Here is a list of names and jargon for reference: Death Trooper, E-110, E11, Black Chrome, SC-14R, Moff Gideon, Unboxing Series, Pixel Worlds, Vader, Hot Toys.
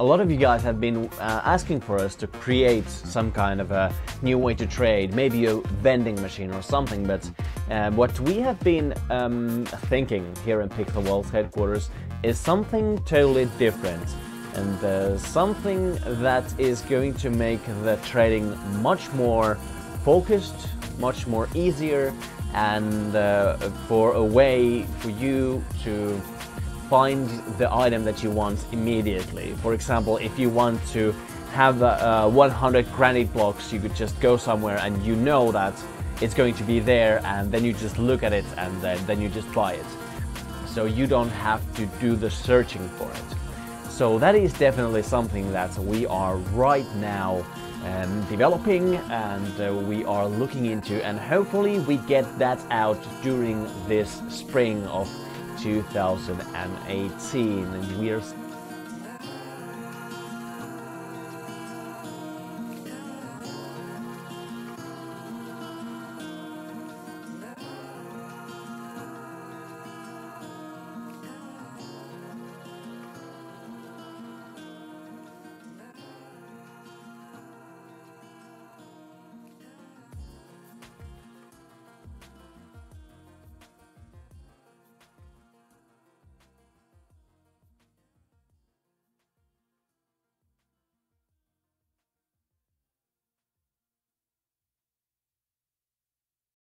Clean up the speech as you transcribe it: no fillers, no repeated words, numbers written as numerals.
a lot of you guys have been asking for us to create some kind of a new way to trade, maybe a vending machine or something. But what we have been thinking here in Pixel Worlds headquarters is something totally different, and something that is going to make the trading much more focused, much more easier, and for a way for you to find the item that you want immediately. For example, if you want to have 100 granite blocks, you could just go somewhere and you know that it's going to be there, and then you just look at it and then you just buy it. So you don't have to do the searching for it. So that is definitely something that we are right now developing, and we are looking into, and hopefully we get that out during this spring of 2018, and we are